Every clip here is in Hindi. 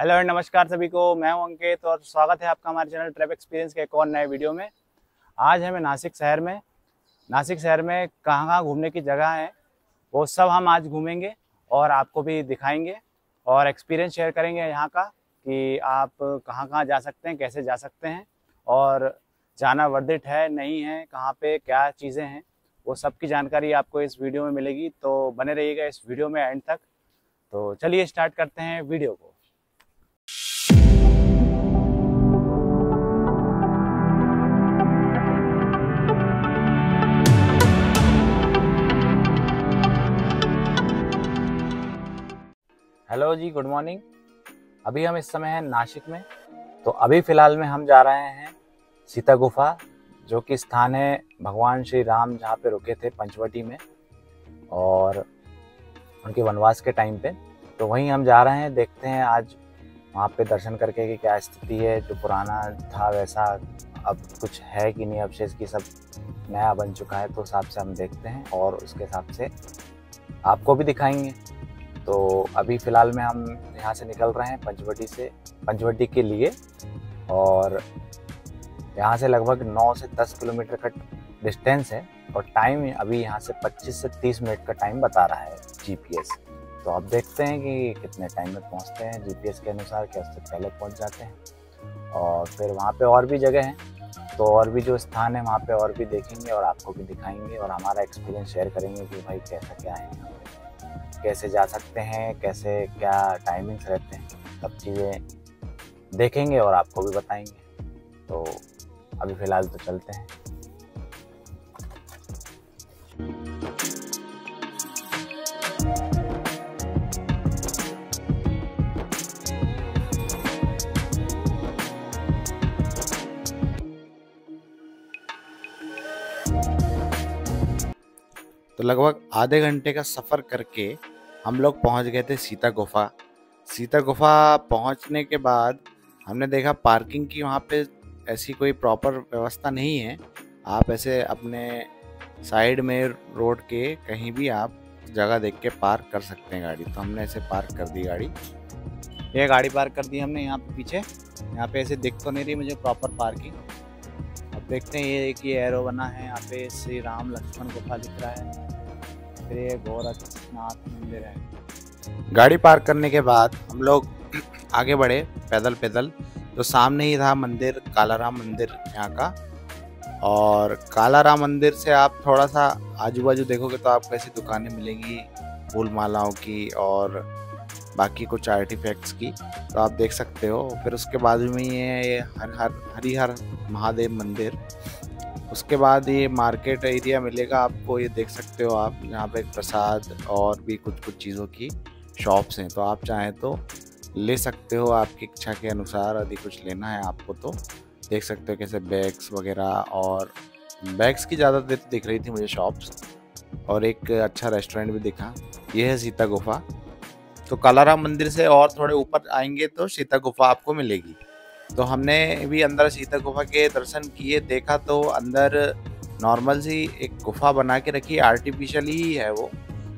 हेलो और नमस्कार सभी को, मैं हूं अंकित और स्वागत है आपका हमारे चैनल ट्रैवल एक्सपीरियंस के एक और नए वीडियो में। आज हमें नासिक शहर में कहाँ घूमने की जगह है वो सब हम आज घूमेंगे और आपको भी दिखाएंगे और एक्सपीरियंस शेयर करेंगे यहाँ का कि आप कहाँ जा सकते हैं, कैसे जा सकते हैं और जाना वर्थ इट है नहीं है, कहाँ पर क्या चीज़ें हैं, वो सब की जानकारी आपको इस वीडियो में मिलेगी। तो बने रहिएगा इस वीडियो में एंड तक। तो चलिए स्टार्ट करते हैं वीडियो को। हेलो जी, गुड मॉर्निंग। अभी हम इस समय हैं नासिक में। तो अभी फ़िलहाल में हम जा रहे हैं सीता गुफा, जो कि स्थान है भगवान श्री राम जहाँ पे रुके थे पंचवटी में और उनके वनवास के टाइम पे। तो वहीं हम जा रहे हैं, देखते हैं आज वहाँ पे दर्शन करके कि क्या स्थिति है, जो पुराना था वैसा अब कुछ है कि नहीं, अवशेष की सब नया बन चुका है। तो उस हिसाब से हम देखते हैं और उसके हिसाब से आपको भी दिखाएंगे। तो अभी फ़िलहाल में हम यहाँ से निकल रहे हैं पंचवटी के लिए और यहाँ से लगभग 9 से 10 किलोमीटर का डिस्टेंस है और टाइम अभी यहाँ से 25 से 30 मिनट का टाइम बता रहा है जीपीएस। तो आप देखते हैं कि कितने टाइम में पहुँचते हैं जीपीएस के अनुसार, क्या उससे पहले पहुँच जाते हैं। और फिर वहाँ पे और भी जगह हैं, तो और भी जो स्थान है वहाँ पे और भी देखेंगे और आपको भी दिखाएंगे और हमारा एक्सपीरियंस शेयर करेंगे कि भाई कैसा क्या है, कैसे जा सकते हैं, कैसे क्या टाइमिंग्स रहते हैं, सब चीज़ें देखेंगे और आपको भी बताएँगे। तो अभी फ़िलहाल तो चलते हैं। तो लगभग आधे घंटे का सफ़र करके हम लोग पहुंच गए थे सीता गुफा। सीता गुफा पहुंचने के बाद हमने देखा पार्किंग की वहां पे ऐसी कोई प्रॉपर व्यवस्था नहीं है। आप ऐसे अपने साइड में रोड के कहीं भी आप जगह देख के पार्क कर सकते हैं गाड़ी। तो हमने ऐसे पार्क कर दी गाड़ी, ये गाड़ी पार्क कर दी हमने यहाँ पे पीछे। यहाँ पे ऐसे दिख तो नहीं रही मुझे प्रॉपर पार्किंग। अब देखते हैं, ये एक ये एरो बना है यहाँ पे, श्री राम लक्ष्मण गुफा दिख रहा है, फिर ये गोरखनाथ मंदिर है। गाड़ी पार्क करने के बाद हम लोग आगे बढ़े पैदल। तो सामने ही था मंदिर, काला राम मंदिर यहाँ का। और काला राम मंदिर से आप थोड़ा सा आजू बाजू देखोगे तो आपको ऐसी दुकानें मिलेंगी फूल मालाओं की और बाकी कुछ आर्टिफैक्ट्स की, तो आप देख सकते हो। फिर उसके बाजू में ये हर हर महादेव मंदिर। उसके बाद ये मार्केट एरिया मिलेगा आपको, ये देख सकते हो आप, यहाँ पे प्रसाद और भी कुछ चीज़ों की शॉप्स हैं। तो आप चाहें तो ले सकते हो आपकी इच्छा के अनुसार, यदि कुछ लेना है आपको तो देख सकते हो। कैसे बैग्स वगैरह, और बैग्स की ज़्यादा दिख रही थी मुझे शॉप्स, और एक अच्छा रेस्टोरेंट भी दिखा। ये है सीता गुफा। तो कालाराम मंदिर से और थोड़े ऊपर आएंगे तो सीता गुफा आपको मिलेगी। तो हमने भी अंदर सीता गुफा के दर्शन किए, देखा तो अंदर नॉर्मल सी एक गुफा बना के रखी, आर्टिफिशियल ही है वो।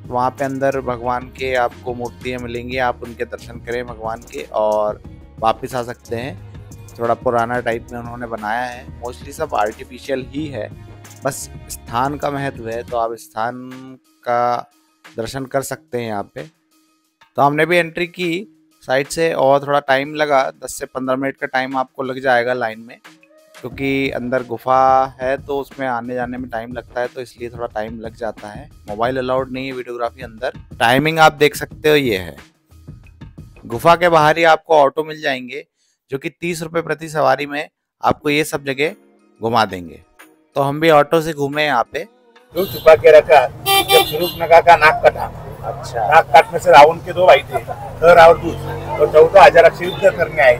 वहाँ पे अंदर भगवान के आपको मूर्तियाँ मिलेंगी, आप उनके दर्शन करें भगवान के और वापस आ सकते हैं। थोड़ा पुराना टाइप में उन्होंने बनाया है, मोस्टली सब आर्टिफिशियल ही है, बस स्थान का महत्व है। तो आप स्थान का दर्शन कर सकते हैं यहाँ पे। तो हमने भी एंट्री की साइड से और थोड़ा टाइम लगा, 10 से 15 मिनट का टाइम आपको लग जाएगा लाइन में, क्योंकि अंदर गुफा है तो उसमें आने जाने में टाइम लगता है, तो इसलिए थोड़ा टाइम लग जाता है। मोबाइल अलाउड नहीं है वीडियोग्राफी अंदर। टाइमिंग आप देख सकते हो, ये है। गुफा के बाहर ही आपको ऑटो मिल जाएंगे जो कि 30 रुपये प्रति सवारी में आपको ये सब जगह घुमा देंगे। तो हम भी ऑटो से घूमे यहाँ पे। जो छुपा के रखा जब सूर्पनखा का नाक कटा, अच्छा, नाक काटने से रावण के 2 भाई थे, हर और दूध, और 14,000 अक्ष युद्ध करने आए।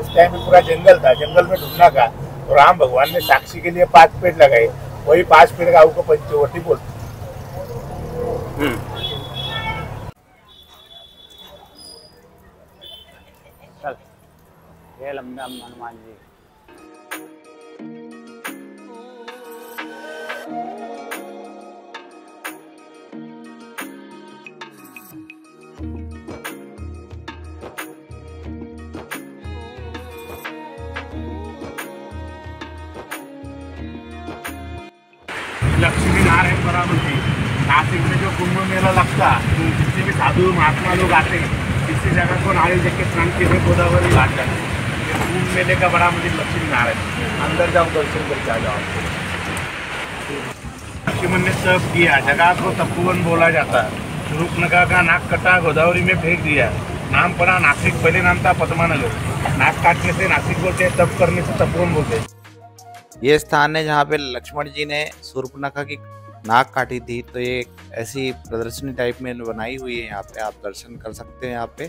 उस टाइम में पूरा जंगल था, जंगल में ढूंढना का तो राम भगवान ने साक्षी के लिए 5 पेड़ लगाए, वही 5 पेड़ गाँव को पंचवटी बोलते हैं। लंबा हनुमान जी। लक्ष्मी नारायण बरामती नासिक में जो कुंभ मेला लगता तो जितने भी साधु महात्मा लोग आते हैं इसी जगह को नारियल जग के स्नान के लिए गोदावरी घाट जाते हैं। कुंभ मेले का बड़ा मंदिर लक्ष्मी नारायण, अंदर जाओ दर्शन करके आ जाओ। लक्ष्मण ने सब किया, जगह को तपोवन बोला जाता है। रूपनगर का नाक कटा गोदावरी में फेंक दिया, नाम पड़ा नासिक, पहले नाम था पद्मानगर। नाक काटने से नासिक बोलते हैं, तप करने से तपोवन बोलते हैं। ये स्थान है जहाँ पे लक्ष्मण जी ने सूर्पनखा की नाक काटी थी, तो ये ऐसी प्रदर्शनी टाइप में बनाई हुई है। यहाँ पे आप दर्शन कर सकते हैं यहाँ पे,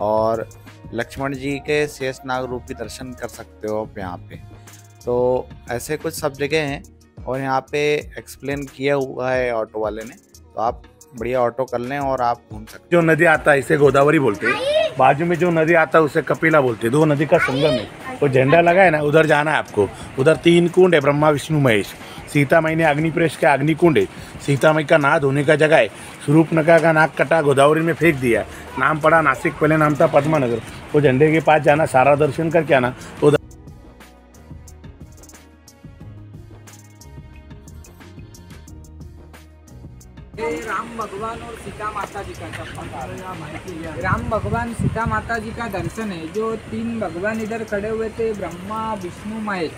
और लक्ष्मण जी के शेष नाग रूप भी दर्शन कर सकते हो आप यहाँ पे। तो ऐसे कुछ सब जगह हैं और यहाँ पे एक्सप्लेन किया हुआ है ऑटो वाले ने, तो आप बढ़िया ऑटो कर लें और आप घूम सकते। जो नदी आता है इसे गोदावरी बोलते हैं, बाजू में जो नदी आता है उसे कपिला बोलते हैं। दो नदी का संगम है, वो झंडा लगा है ना, उधर जाना है आपको। उधर तीन कुंड है, ब्रह्मा विष्णु महेश। सीता माई ने अग्निप्रेश के अग्नि कुंड है, सीता माई का नाह धोने का जगह है। सूर्पनखा का नाक कटा गोदावरी में फेंक दिया, नाम पड़ा नासिक, पहले नाम था पद्मानगर। वो झंडे के पास जाना, सारा दर्शन करके आना। उधर राम भगवान और सीता माता जी का, राम भगवान सीता माता जी का दर्शन है। जो तीन भगवान इधर खड़े हुए थे, ब्रह्मा विष्णु महेश,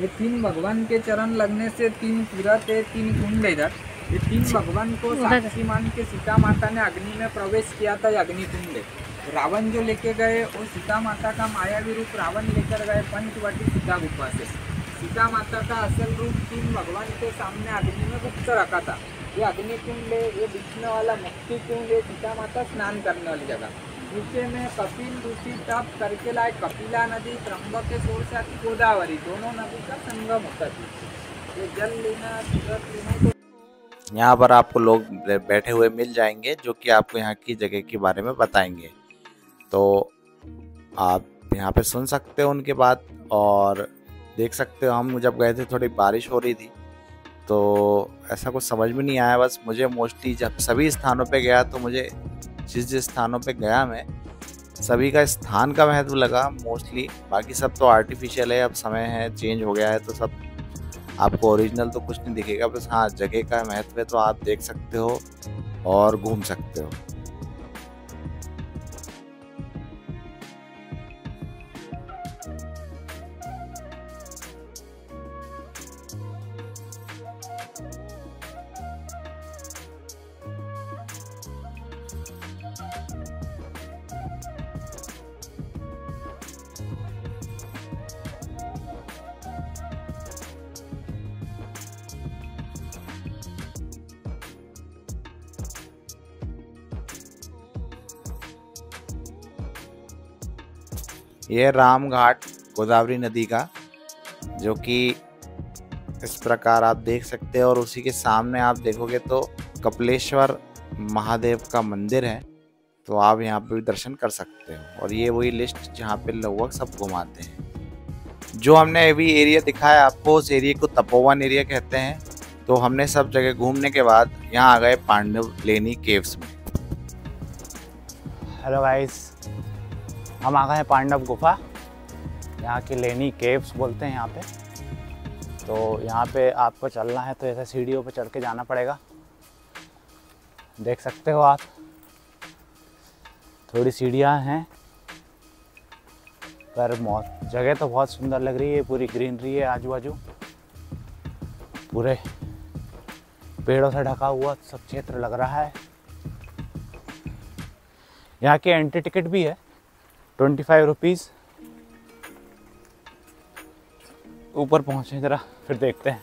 ये तीन भगवान के चरण लगने से तीन तीर्थ है, तीन कुंड है इधर। ये तीन भगवान को साक्षी मान के सीता माता ने अग्नि में प्रवेश किया था, अग्नि कुंड है। रावण जो लेके गए और सीता माता का मायावी रूप रावण लेकर गए पंचवटी सीता गुफा से। सीता माता का असल रूप तीन भगवान के सामने अग्नि में गुप्त रखा था। ये अग्निकुंड है, ये बिछने वाला मुक्ति कुंड, ये सीता माता स्नान करने वाली जगह। नीचे में कपिल ऋषि तप करके लाए कपिला नदी, त्र्यंबकेश्वर से गोदावरी, दोनों नदी का संगम होता है। ये जल लेना, तीर्थ लेना, तो यहाँ पर आपको लोग बैठे हुए मिल जाएंगे जो कि आपको यहाँ की जगह के बारे में बताएंगे, तो आप यहाँ पे सुन सकते हो उनके बात और देख सकते हो। हम जब गए थे थोड़ी बारिश हो रही थी, तो ऐसा कुछ समझ में नहीं आया। बस मुझे मोस्टली जब सभी स्थानों पे गया तो मुझे जिस स्थानों पे गया मैं सभी का स्थान का महत्व लगा मोस्टली। बाकी सब तो आर्टिफिशियल है, अब समय है चेंज हो गया है तो सब आपको ओरिजिनल तो कुछ नहीं दिखेगा। बस हाँ, जगह का महत्व है तो आप देख सकते हो और घूम सकते हो। यह राम घाट गोदावरी नदी का, जो कि इस प्रकार आप देख सकते हैं, और उसी के सामने आप देखोगे तो कपिलेश्वर महादेव का मंदिर है, तो आप यहाँ पे भी दर्शन कर सकते हो। और ये वही लिस्ट जहाँ पे लगभग सब घुमाते हैं। जो हमने अभी एरिया दिखाया आपको, उस एरिया को तपोवन एरिया कहते हैं। तो हमने सब जगह घूमने के बाद यहाँ आ गए पांडव लेनी केव्स में। हेलो गाइस, हम आ गए हैं पांडव गुफा, यहाँ की लेनी केव्स बोलते हैं यहाँ पे। तो यहाँ पे आपको चलना है तो ऐसे सीढ़ियों पे चढ़ के जाना पड़ेगा, देख सकते हो आप। थोड़ी सीढ़ियाँ हैं पर जगह तो बहुत सुंदर लग रही है, पूरी ग्रीनरी है, आजू बाजू पूरे पेड़ों से ढका हुआ सब क्षेत्र लग रहा है। यहाँ की एंट्री टिकट भी है 25 रुपीज़। ऊपर पहुँचे जरा, फिर देखते हैं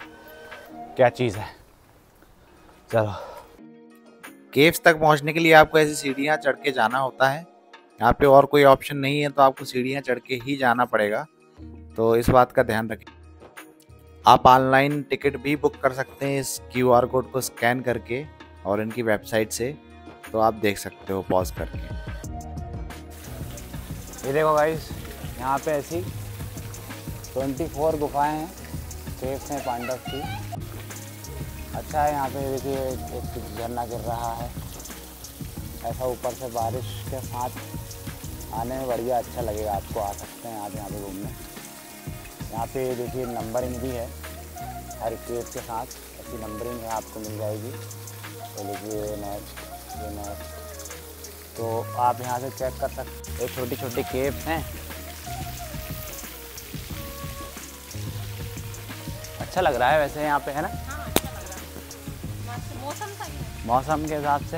क्या चीज़ है। चलो, केव्स तक पहुँचने के लिए आपको ऐसी सीढ़ियाँ चढ़ के जाना होता है। यहाँ पे और कोई ऑप्शन नहीं है, तो आपको सीढ़ियाँ चढ़ के ही जाना पड़ेगा, तो इस बात का ध्यान रखें। आप ऑनलाइन टिकट भी बुक कर सकते हैं इस QR कोड को स्कैन करके और इनकी वेबसाइट से, तो आप देख सकते हो पॉज करके। ये देखो गाइस, यहाँ पे ऐसी 24 गुफाएं हैं, केव्स हैं पांडव की। अच्छा है यहाँ पे, देखिए एक झरना गिर रहा है ऐसा ऊपर से बारिश के साथ, आने में बढ़िया अच्छा लगेगा आपको। आ सकते हैं आप यहाँ पे घूमने। यहाँ पे देखिए नंबरिंग भी है हर केव्स के साथ, इसकी नंबरिंग है, आपको मिल जाएगी। तो देखिए नेक्स्ट, ये नेक्स्ट, तो आप यहाँ से चेक कर सकते। ये छोटी छोटी केव्स हैं। अच्छा लग रहा है वैसे यहाँ पे, है ना? हाँ, अच्छा लग रहा है। मौसम के हिसाब से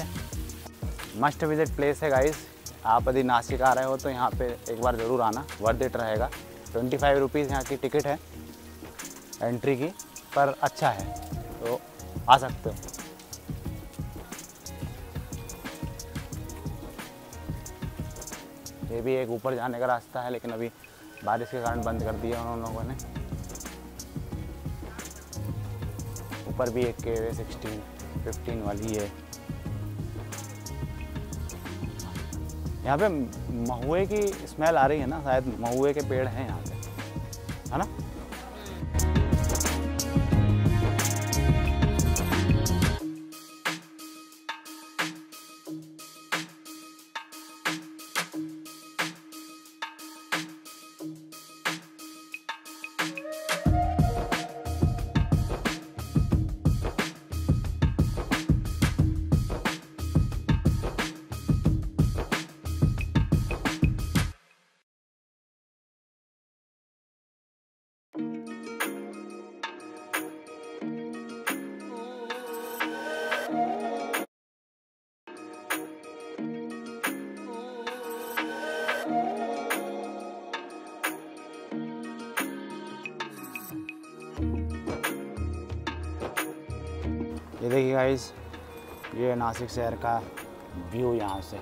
मस्ट विजिट प्लेस है गाइस। आप यदि नासिक आ रहे हो तो यहाँ पे एक बार ज़रूर आना, वर्थ इट रहेगा। 25 रुपीज़ यहाँ की टिकट है एंट्री की, पर अच्छा है तो आ सकते हो। ये भी एक ऊपर जाने का रास्ता है, लेकिन अभी बारिश के कारण बंद कर दिया उन लोगों ने। ऊपर भी एक केव है, 16-15 वाली है। यहाँ पे महुए की स्मेल आ रही है ना, शायद महुए के पेड़ हैं यहाँ पे, है ना? ये देखिए गाइस, ये नासिक शहर का व्यू यहाँ से,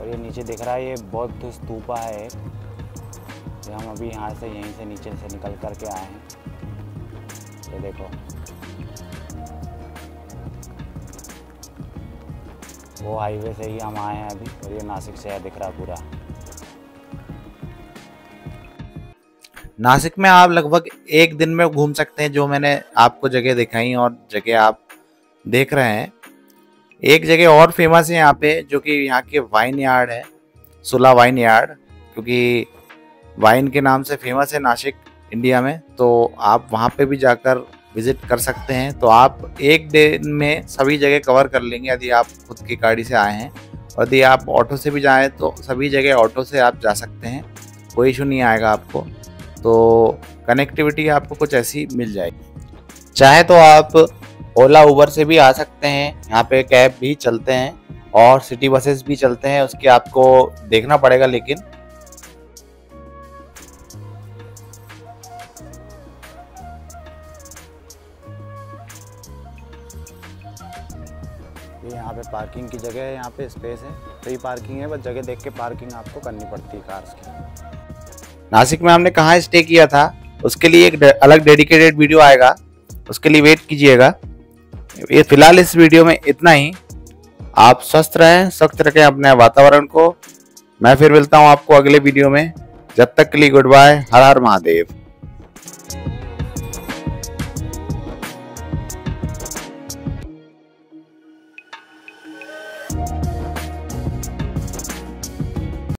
और ये नीचे दिख रहा है ये बौद्ध स्तूपा है एक, तो हम अभी यहाँ से यहीं से नीचे से निकल कर के आए हैं। ये देखो, वो हाईवे से ही हम आए हैं अभी, और ये नासिक शहर दिख रहा पूरा। नासिक में आप लगभग एक दिन में घूम सकते हैं, जो मैंने आपको जगह दिखाई और जगह आप देख रहे हैं। एक जगह और फेमस है यहाँ पे, जो कि यहाँ के वाइन यार्ड है, सुला वाइन यार्ड, क्योंकि वाइन के नाम से फेमस है नासिक इंडिया में। तो आप वहाँ पे भी जाकर विजिट कर सकते हैं। तो आप एक दिन में सभी जगह कवर कर लेंगे यदि आप खुद की गाड़ी से आए हैं, और यदि आप ऑटो से भी जाएँ तो सभी जगह ऑटो से आप जा सकते हैं, कोई इशू नहीं आएगा आपको। तो कनेक्टिविटी आपको कुछ ऐसी मिल जाएगी। चाहे तो आप ओला उबर से भी आ सकते हैं, यहाँ पे कैब भी चलते हैं और सिटी बसेस भी चलते हैं, उसके आपको देखना पड़ेगा। लेकिन ये यहाँ पे पार्किंग की जगह है, यहाँ पे स्पेस है, फ्री पार्किंग है, बस जगह देख के पार्किंग आपको करनी पड़ती है कार्स की। नासिक में हमने कहाँ स्टे किया था उसके लिए एक अलग डेडिकेटेड वीडियो आएगा, उसके लिए वेट कीजिएगा। ये फिलहाल इस वीडियो में इतना ही। आप स्वस्थ रहें, स्वच्छ रखें अपने वातावरण को। मैं फिर मिलता हूँ आपको अगले वीडियो में। जब तक के लिए गुड बाय। हर हर महादेव।